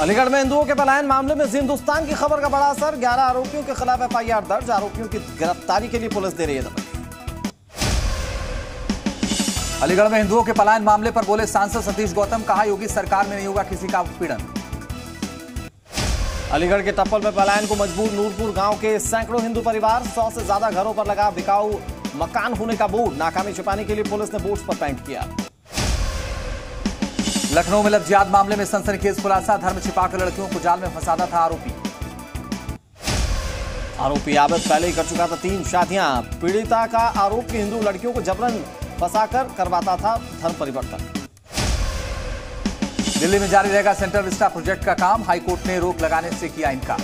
अलीगढ़ में हिंदुओं के पलायन मामले में हिंदुस्तान की खबर का बड़ा असर। 11 आरोपियों के खिलाफ एफआईआर दर्ज। आरोपियों की गिरफ्तारी के लिए पुलिस दे रही है दबंग। अलीगढ़ में हिंदुओं के पलायन मामले पर बोले सांसद सतीश गौतम, कहा योगी सरकार में नहीं होगा किसी का उत्पीड़न। अलीगढ़ के टप्पल में पलायन को मजबूर नूरपुर गांव के सैकड़ों हिंदू परिवार। 100 से ज्यादा घरों पर लगा बिकाऊ मकान होने का बोर्ड। नाकामी छिपाने के लिए पुलिस ने बोर्ड पर पेंट किया। लखनऊ में लफ्जियात मामले में सनसनीखेज खुलासा। धर्म छिपाकर लड़कियों को जाल में फंसाता था आरोपी। आरोपी आबिद पहले ही कर चुका था 3 शादियां। पीड़िता का आरोप कि हिंदू लड़कियों को जबरन फंसाकर करवाता था धर्म परिवर्तन। दिल्ली में जारी रहेगा सेंट्रल विस्टा प्रोजेक्ट का काम। हाईकोर्ट ने रोक लगाने से किया इनकार।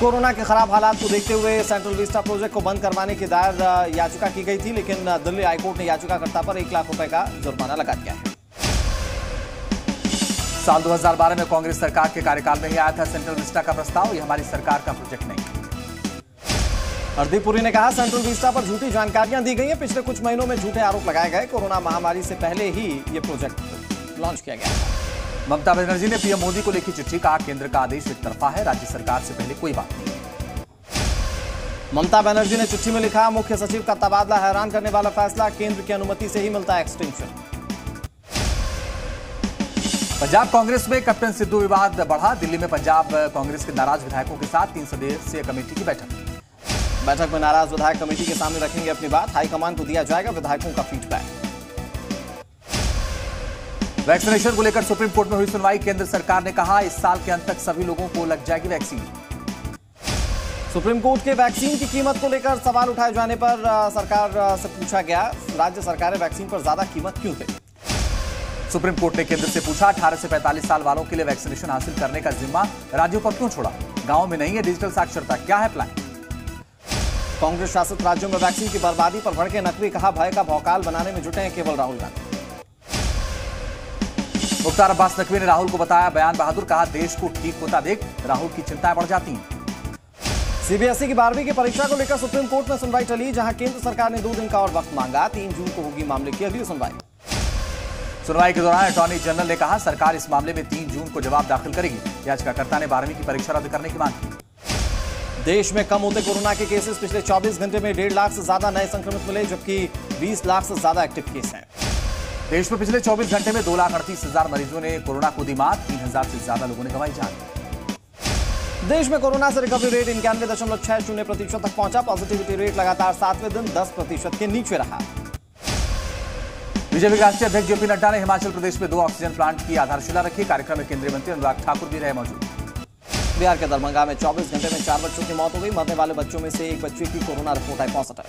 कोरोना के खराब हालात को देखते हुए सेंट्रल विस्टा प्रोजेक्ट को बंद करवाने की दायर याचिका की गई थी, लेकिन दिल्ली हाईकोर्ट ने याचिकाकर्ता पर 1 लाख रुपए का जुर्माना लगा दिया है। साल 2012 में कांग्रेस सरकार के कार्यकाल में ही आया था सेंट्रल विस्टा का प्रस्ताव। ये हमारी सरकार का प्रोजेक्ट नहीं। हरदीप पुरी ने कहा सेंट्रल विस्टा पर झूठी जानकारियां दी गई हैं। पिछले कुछ महीनों में झूठे आरोप लगाए गए। कोरोना महामारी से पहले ही ये प्रोजेक्ट लॉन्च किया गया था। ममता बनर्जी ने पीएम मोदी को लिखी चिट्ठी, कहा केंद्र का आदेश एक तरफा है, राज्य सरकार से पहले कोई बात नहीं। ममता बनर्जी ने चिट्ठी में लिखा मुख्य सचिव का तबादला हैरान करने वाला फैसला, केंद्र की अनुमति से ही मिलता है एक्सटेंशन। पंजाब कांग्रेस में कप्टन सिद्धू विवाद बढ़ा। दिल्ली में पंजाब कांग्रेस के नाराज विधायकों के साथ 3 सदस्यीय कमेटी की बैठक में नाराज विधायक कमेटी के सामने रखेंगे अपनी बात। हाईकमान को दिया जाएगा विधायकों का फीडबैक। वैक्सीनेशन को लेकर सुप्रीम कोर्ट में हुई सुनवाई। केंद्र सरकार ने कहा इस साल के अंत तक सभी लोगों को लग जाएगी वैक्सीन। सुप्रीम कोर्ट के वैक्सीन की कीमत को लेकर सवाल उठाए जाने पर सरकार से पूछा गया राज्य सरकारें वैक्सीन पर ज्यादा कीमत क्यों दें। सुप्रीम कोर्ट ने केंद्र से पूछा 18 से 45 साल वालों के लिए वैक्सीनेशन हासिल करने का जिम्मा राज्यों पर क्यों छोड़ा। गांव में नहीं है डिजिटल साक्षरता, क्या है प्लान। कांग्रेस शासित राज्यों में वैक्सीन की बर्बादी पर भड़के नकवी, कहा भय का भौकाल बनाने में जुटे हैं केवल राहुल गांधी। मुख्तार अब्बास नकवी ने राहुल को बताया बयान बहादुर, कहा देश को ठीक होता देख राहुल की चिंताएं बढ़ जाती हैं। सीबीएसई की 12वीं की परीक्षा को लेकर सुप्रीम कोर्ट में सुनवाई चली, जहां केंद्र सरकार ने 2 दिन का और वक्त मांगा। 3 जून को होगी मामले की अगली सुनवाई। सुनवाई के दौरान अटॉर्नी जनरल ने कहा सरकार इस मामले में 3 जून को जवाब दाखिल करेगी। याचिकाकर्ता ने 12वीं की परीक्षा रद्द करने की मांग की। देश में कम होते कोरोना के केसेस। पिछले 24 घंटे में 1.5 लाख से ज्यादा नए संक्रमित मिले, जबकि 20 लाख से ज्यादा एक्टिव केस हैं। देश में पिछले 24 घंटे में 2,38,000 मरीजों ने कोरोना को दी मात। 3,000 से ज्यादा लोगों ने गंवाई जान। देश में कोरोना से रिकवरी रेट 91.60% तक पहुंचा। पॉजिटिविटी रेट लगातार 7वें दिन 10% के नीचे रहा। बीजेपी राष्ट्रीय अध्यक्ष जेपी नड्डा ने हिमाचल प्रदेश में 2 ऑक्सीजन प्लांट की आधारशिला रखी। कार्यक्रम में केंद्रीय मंत्री अनुराग ठाकुर भी रहे मौजूद। बिहार के दरभंगा में 24 घंटे में 4 बच्चों की मौत हो गई। मरने वाले बच्चों में से एक बच्चे की कोरोना रिपोर्ट आई पॉजिटिव।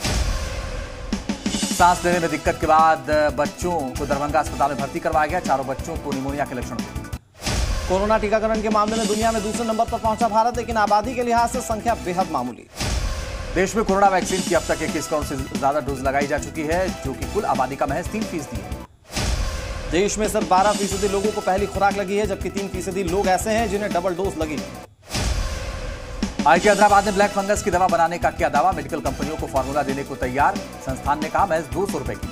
सांस लेने में दिक्कत के बाद बच्चों को दरभंगा अस्पताल में भर्ती करवाया गया। 4 बच्चों को निमोनिया के लक्षण थे। कोरोना टीकाकरण के मामले में दुनिया में 2 नंबर पर पहुंचा भारत, लेकिन आबादी के लिहाज से संख्या बेहद मामूली। देश में कोरोना वैक्सीन की अब तक 21 करोड़ से ज्यादा डोज लगाई जा चुकी है, जो कि कुल आबादी का महज 3% है। देश में सिर्फ 12% लोगों को पहली खुराक लगी है, जबकि 3% लोग ऐसे हैं जिन्हें डबल डोज लगी। आईटी हैदराबाद ने ब्लैक फंगस की दवा बनाने का किया दावा। मेडिकल कंपनियों को फार्मूला देने को तैयार, संस्थान ने कहा महज 200 रुपए की।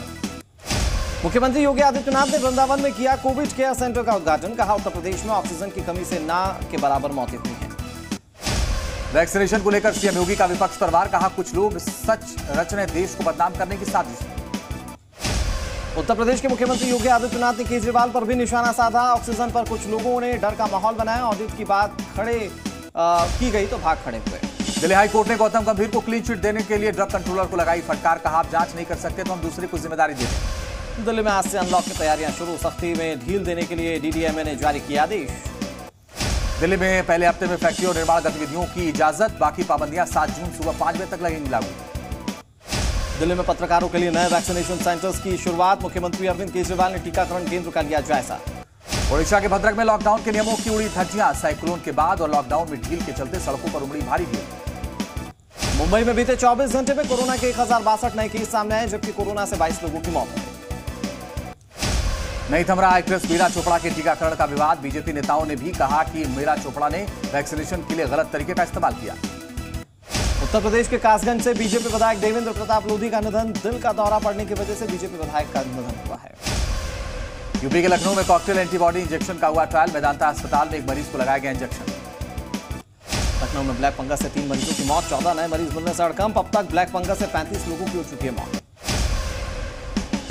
मुख्यमंत्री योगी आदित्यनाथ ने वृंदावन में किया कोविड केयर सेंटर का उद्घाटन, कहा उत्तर प्रदेश में ऑक्सीजन की कमी से ना के बराबर मौतें हुई हैं। वैक्सीनेशन को लेकर सीएम योगी का विपक्ष पर वार, कहा कुछ लोग सच रचने देश को बदनाम करने की साजिश। उत्तर प्रदेश के मुख्यमंत्री योगी आदित्यनाथ ने केजरीवाल पर भी निशाना साधा। ऑक्सीजन पर कुछ लोगों ने डर का माहौल बनाया। ऑडिट की बात की गई तो भाग खड़े हुए। दिल्ली हाईकोर्ट ने गौतम गंभीर को क्लीन चिट देने के लिए ड्रग कंट्रोलर को लगाई फटकार, कहा आप जांच नहीं कर सकते तो हम दूसरे को जिम्मेदारी दे दें। दिल्ली में आज से अनलॉक की तैयारियां शुरू। सख्ती में ढील देने के लिए डीडीएमए ने जारी किया आदेश। दिल्ली में पहले हफ्ते में फैक्ट्री और निर्माण गतिविधियों की इजाजत, बाकी पाबंदियां 7 जून सुबह 5 बजे तक लगेंगी लागू। दिल्ली में पत्रकारों के लिए नए वैक्सीनेशन सेंटर्स की शुरुआत। मुख्यमंत्री अरविंद केजरीवाल ने टीकाकरण केंद्र का लिया जायजा। ओडिशा के भद्रक में लॉकडाउन के नियमों की उड़ी धज्जियां। साइक्लोन के बाद और लॉकडाउन में ढील के चलते सड़कों पर उमड़ी भारी भीड़। मुंबई में बीते 24 घंटे में कोरोना के 1062 नए केस सामने आए, जबकि कोरोना से 22 लोगों की मौत हुई। नहीं थम रहा एक्ट्रेस मीरा चोपड़ा के टीकाकरण का विवाद। बीजेपी नेताओं ने भी कहा कि मीरा चोपड़ा ने वैक्सीनेशन के लिए गलत तरीके का इस्तेमाल किया। उत्तर प्रदेश के कासगंज से बीजेपी विधायक देवेंद्र प्रताप लोधी का निधन। दिल का दौरा पड़ने की वजह से बीजेपी विधायक का निधन हुआ है। यूपी के लखनऊ में कॉकटेल एंटीबॉडी इंजेक्शन का हुआ ट्रायल। मेदांता अस्पताल में एक मरीज को लगाया गया इंजेक्शन। लखनऊ में ब्लैक फंगस से 3 मरीजों की मौत, 14 नए मरीज मिलने से हड़कंप। अब तक ब्लैक फंगस से 35 लोगों की हो चुकी है मौत।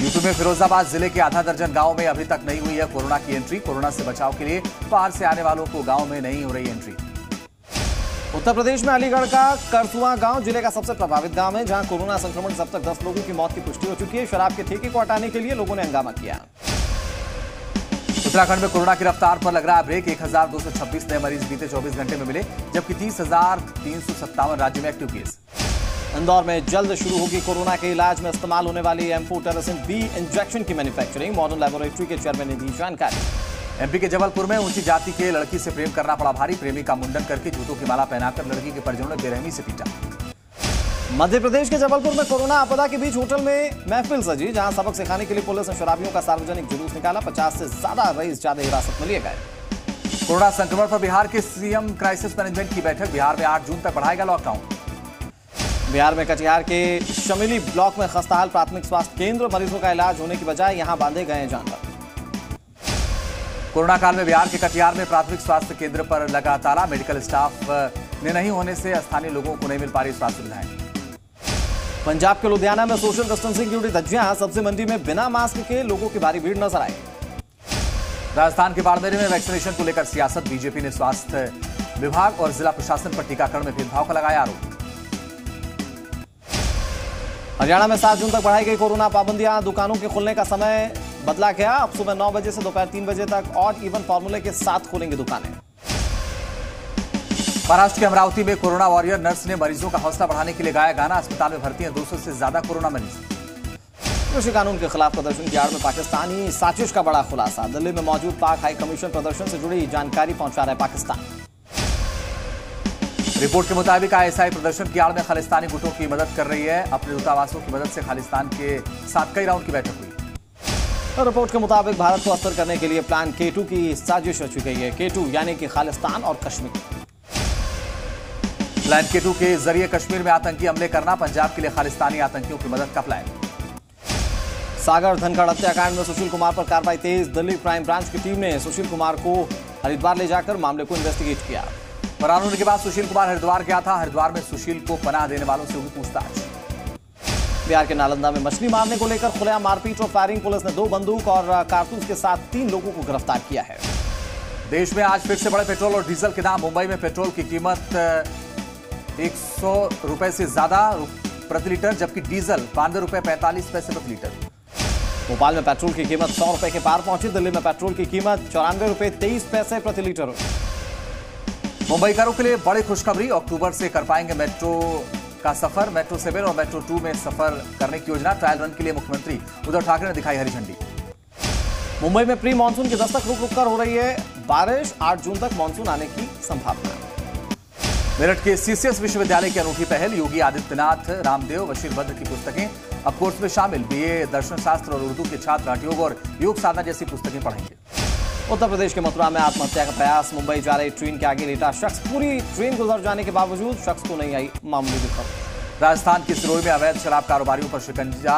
यूपी में फिरोजाबाद जिले के आधा दर्जन गांव में अभी तक नहीं हुई है कोरोना की एंट्री। कोरोना से बचाव के लिए बाहर से आने वालों को गांव में नहीं हो रही एंट्री। उत्तर प्रदेश में अलीगढ़ का करसुआ गांव जिले का सबसे प्रभावित गांव है, जहां कोरोना संक्रमण से अब तक 10 लोगों की मौत की पुष्टि हो चुकी है। शराब के ठेके को हटाने के लिए लोगों ने हंगामा किया। उत्तराखंड में कोरोना की रफ्तार पर लग रहा है ब्रेक। 1226 नए मरीज बीते 24 घंटे में मिले, जबकि 30,357 राज्य में एक्टिव केस। इंदौर में जल्द शुरू होगी कोरोना के इलाज में इस्तेमाल होने वाली एम्फोटेरसिन बी इंजेक्शन की मैन्युफैक्चरिंग। मॉडर्न लैबोरेटरी के चेयरमैन ने दी जानकारी। एमपी के जबलपुर में ऊंची जाति के लड़की से प्रेम करना पड़ा भारी। प्रेमी का मुंडन करके जूतों की माला पहनाकर लड़की के परिजनों ने बेरहमी से पीटा। मध्य प्रदेश के जबलपुर में कोरोना आपदा के बीच होटल में महफिल सजी, जहां सबक सिखाने के लिए पुलिस ने शराबियों का सार्वजनिक जुलूस निकाला। 50 से ज्यादा रईस ज्यादा हिरासत में लिए गए। कोरोना संक्रमण पर बिहार के सीएम क्राइसिस मैनेजमेंट की बैठक। बिहार में 8 जून तक बढ़ाएगा लॉकडाउन। बिहार में कटिहार के शमिली ब्लॉक में खस्ताहाल प्राथमिक स्वास्थ्य केंद्र, मरीजों का इलाज होने की बजाय यहां बांधे गए हैं जानवर। कोरोना काल में बिहार के कटिहार में प्राथमिक स्वास्थ्य केंद्र पर लगा ताला। मेडिकल स्टाफ ने नहीं होने से स्थानीय लोगों को नहीं मिल पा रही स्वास्थ्य सुविधाएं। पंजाब के लुधियाना में सोशल डिस्टेंसिंग की उड़ी धज्जियां। सब्जी मंडी में बिना मास्क के लोगों की भारी भीड़ नजर आई। राजस्थान के बाड़मेर में वैक्सीनेशन को लेकर सियासत। बीजेपी ने स्वास्थ्य विभाग और जिला प्रशासन पर टीकाकरण में भेदभाव का लगाया आरोप। हरियाणा में 7 जून तक बढ़ाई गई कोरोना पाबंदियां। दुकानों के खुलने का समय बदला गया। अब सुबह 9 बजे से दोपहर 3 बजे तक और इवन फॉर्मूले के साथ खोलेंगे दुकानें। महाराष्ट्र के अमरावती में कोरोना वॉरियर नर्स ने मरीजों का हौसला बढ़ाने के लिए गाया गाना। अस्पताल में भर्ती हैं 200 से ज्यादा कोरोना मरीज। कृषि कानून के खिलाफ प्रदर्शन की आड़ में पाकिस्तानी साजिश का बड़ा खुलासा। दिल्ली में मौजूद पाक हाई कमीशन प्रदर्शन से जुड़ी जानकारी पहुंचा रहा है पाकिस्तान। रिपोर्ट के मुताबिक आईएसआई प्रदर्शन की आड़ में खालिस्तानी गुटों की मदद कर रही है। अपने दूतावासों की मदद से खालिस्तान के साथ कई राउंड की बैठक हुई। रिपोर्ट के मुताबिक भारत को अस्तर करने के लिए प्लान K2 की साजिश रची गई है। K2 यानी कि खालिस्तान और कश्मीर। प्लान K2 के जरिए कश्मीर में आतंकी हमले करना। पंजाब के लिए खालिस्तानी आतंकियों की मदद का प्लान। सागर धनखड़ हत्याकांड में सुशील कुमार पर कार्रवाई तेज। दिल्ली क्राइम ब्रांच की टीम ने सुशील कुमार को हरिद्वार ले जाकर मामले को इन्वेस्टिगेट किया। फरार होने के बाद सुशील कुमार हरिद्वार गया था। हरिद्वार में सुशील को पनाह देने वालों से हुई पूछताछ। बिहार के नालंदा में मछली मारने को लेकर खुलेआम मारपीट और फायरिंग। पुलिस ने 2 बंदूक और कारतूस के साथ 3 लोगों को गिरफ्तार किया है। देश में आज फिर से बड़े पेट्रोल और डीजल के दाम। मुंबई में पेट्रोल की कीमत 100 रुपए से ज्यादा प्रति लीटर, जबकि डीजल 92 रुपए 45 पैसे प्रति लीटर। भोपाल में पेट्रोल की कीमत 100 रुपए के पार पहुंची। दिल्ली में पेट्रोल की कीमत 94 रुपए 23 पैसे प्रति लीटर। मुंबईकरों के लिए बड़ी खुशखबरी, अक्टूबर से कर पाएंगे मेट्रो का सफर। मेट्रो 7 और मेट्रो 2 में सफर करने की योजना। ट्रायल रन के लिए मुख्यमंत्री उद्धव ठाकरे ने दिखाई हरी झंडी। मुंबई में प्री मानसून की दस्तक, रुक रुक कर हो रही है बारिश। 8 जून तक मानसून आने की संभावना। मेरठ के सीसीएस विश्वविद्यालय की अनूठी पहल। योगी आदित्यनाथ, रामदेव, बशीर बद्र की पुस्तकें अब कोर्स में शामिल। BA दर्शनशास्त्र और उर्दू के छात्र हठयोग और योग साधना जैसी पुस्तकें पढ़ेंगे। उत्तर प्रदेश के मथुरा में आत्महत्या का प्रयास। मुंबई जा रही ट्रेन के आगे लेटा शख्स। पूरी ट्रेन गुजर जाने के बावजूद शख्स को नहीं आई मामूली दिक्कत। राजस्थान के सिरोही में अवैध शराब कारोबारियों पर शिकंजा।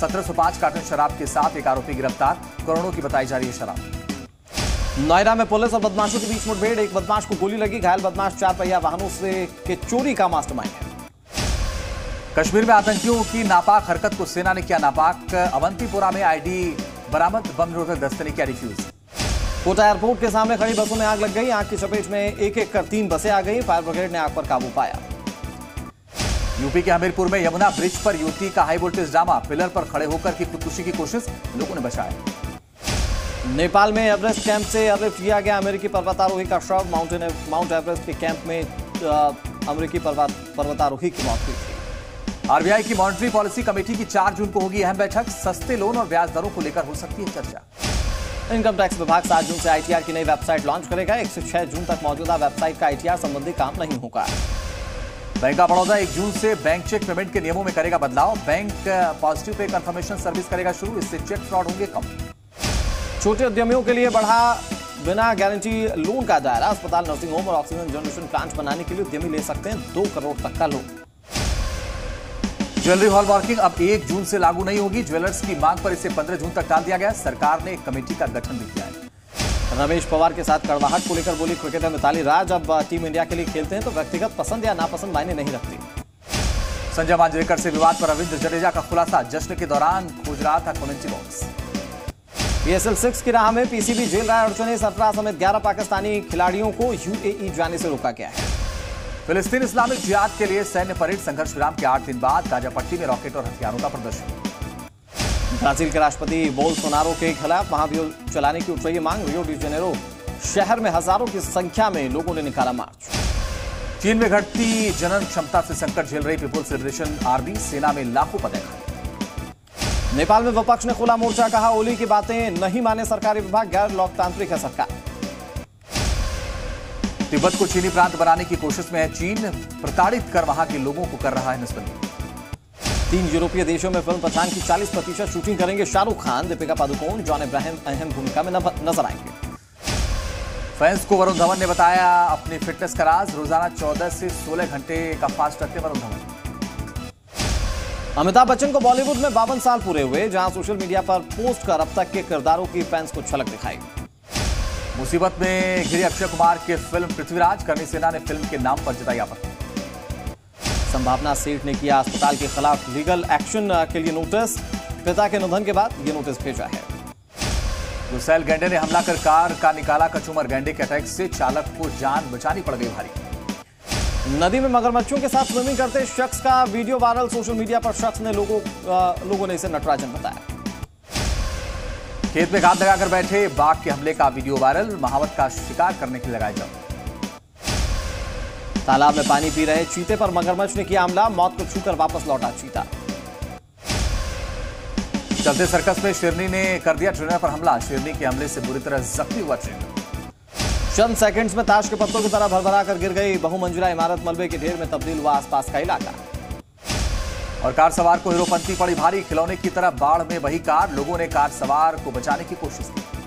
1705 कार्टन शराब के साथ एक आरोपी गिरफ्तार। करोड़ों की बताई जा रही है शराब। नोएडा में पुलिस और बदमाशों के बीच मुठभेड़। एक बदमाश को गोली लगी। घायल बदमाश 4 पहिया वाहनों से के चोरी का मास्टरमाइंड है। कश्मीर में आतंकियों की नापाक हरकत को सेना ने किया नापाक। अवंतीपुरा में ID बरामद। बम निरोधक दस्ते ने किया रिफ्यूज। कोटा एयरपोर्ट के सामने खड़ी बसों में आग लग गई। आग की चपेट में एक-एक कर 3 बसें आ गई। फायर ब्रिगेड ने आग पर काबू पाया। यूपी के हमीरपुर में यमुना ब्रिज पर युवती का हाई वोल्टेज ड्रामा। पिलर पर खड़े होकर की खुदकुशी की कोशिश, लोगों ने बचाया। नेपाल में एवरेस्ट कैंप से अरेस्ट किया गया अमेरिकी पर्वतारोही का शव। माउंट एवरेस्ट के कैंप में अमेरिकी पर्वतारोही की मौत हुई। RBI की मॉनिटरी पॉलिसी कमेटी की 4 जून को होगी अहम बैठक। सस्ते लोन और ब्याज दरों को लेकर हो सकती है चर्चा। इनकम टैक्स विभाग 7 जून से ITR की नई वेबसाइट लॉन्च करेगा। 106 जून तक मौजूदा वेबसाइट का ITR संबंधी काम नहीं होगा। बैंक ऑफ बड़ौदा 1 जून से बैंक चेक पेमेंट के नियमों में करेगा बदलाव। Bank positive pay confirmation service करेगा शुरू। इससे चेक फ्रॉड होंगे कम। छोटे उद्यमियों के लिए बढ़ा बिना गारंटी लोन का दायरा। अस्पताल, नर्सिंग होम और ऑक्सीजन जनरेशन प्लांट बनाने के लिए उद्यमी ले सकते हैं 2 करोड़ तक का लोन। ज्वेलरी हॉलमार्किंग अब 1 जून से लागू नहीं होगी। ज्वेलर्स की मांग पर इसे 15 जून तक टाल दिया गया। सरकार ने एक कमेटी का गठन भी किया है। रमेश पवार के साथ कड़वाहट को लेकर बोली क्रिकेटर मिताली राज, अब टीम इंडिया के लिए खेलते हैं तो व्यक्तिगत पसंद या नापसंद मायने नहीं रखती। संजय वानखेरे से विवाद पर रविंद्र जडेजा का खुलासा, जश्न के दौरान खोज रहा था कमेंट्री बॉक्स। PSL 6 की राह में PCB जेल राय अड़चने, 17 समेत 11 पाकिस्तानी खिलाड़ियों को UAE जाने से रोका गया है। फिलिस्तीन इस्लामिक जिहाद के लिए सैन्य परेड, संघर्ष विराम के 8 दिन बाद गाजापट्टी में रॉकेट और हथियारों का प्रदर्शन। ब्राजील के राष्ट्रपति बोल सोनारो के खिलाफ महाभियोग चलाने की उठ रही मांग। रियो डी जेनेरो शहर में हजारों की संख्या में लोगों ने निकाला मार्च। चीन में घटती जनन क्षमता से संकट झेल रही पीपुल्स लिबरेशन आर्मी, सेना में लाखों पदे खाली। नेपाल में विपक्ष ने खुला मोर्चा, कहा ओली की बातें नहीं माने सरकारी विभाग, गैर लोकतांत्रिक है सरकार। तिब्बत को चीनी प्रांत बनाने की कोशिश में है चीन, प्रताड़ित कर वहां के लोगों को कर रहा है नस्लबंदी। 3 यूरोपीय देशों में फिल्म पठान की 40% शूटिंग करेंगे शाहरुख खान, दीपिका पादुकोण, जॉन इब्राहिम अहम भूमिका में नजर आएंगे। फैंस को वरुण धवन ने बताया अपनी फिटनेस का राज, रोजाना 14 से 16 घंटे का फास्ट रखते वरुण धवन। अमिताभ बच्चन को बॉलीवुड में 52 साल पूरे हुए, जहां सोशल मीडिया पर पोस्ट कर अब तक के किरदारों की फैंस को झलक दिखाई। मुसीबत में घिरे अक्षय कुमार की फिल्म पृथ्वीराज, कर्णी सेना ने फिल्म के नाम पर जताई आपत्ति। संभावना सेठ ने किया अस्पताल के खिलाफ लीगल एक्शन के लिए नोटिस, पिता के निधन के बाद ये नोटिस भेजा है। गुस्सैल गैंडे ने हमला कर कार का निकाला कचूमर, गैंडे के अटैक से चालक को जान बचानी पड़ गई भारी। नदी में मगरमच्छों के साथ स्विमिंग करते शख्स का वीडियो वायरल, सोशल मीडिया पर शख्स ने लोगों ने इसे नटराजन बताया। खेत में घात लगाकर बैठे बाघ के हमले का वीडियो वायरल, महावत का शिकार करने के लिए लगाए जाओ। तालाब में पानी पी रहे चीते पर मगरमच्छ ने किया हमला, मौत को छूकर वापस लौटा चीता। चलते सर्कस में शेरनी ने कर दिया ट्रेनर पर हमला, शेरनी के हमले से बुरी तरह जख्मी हुआ ट्रेनर। चंद सेकंड्स में ताश के पत्तों की तरह भरभरा कर गिर गई बहुमंजिला इमारत, मलबे के ढेर में तब्दील हुआ आसपास का इलाका। और कार सवार को हीरोपंती पड़ी भारी, खिलौने की तरह बाढ़ में बही कार, लोगों ने कार सवार को बचाने की कोशिश की।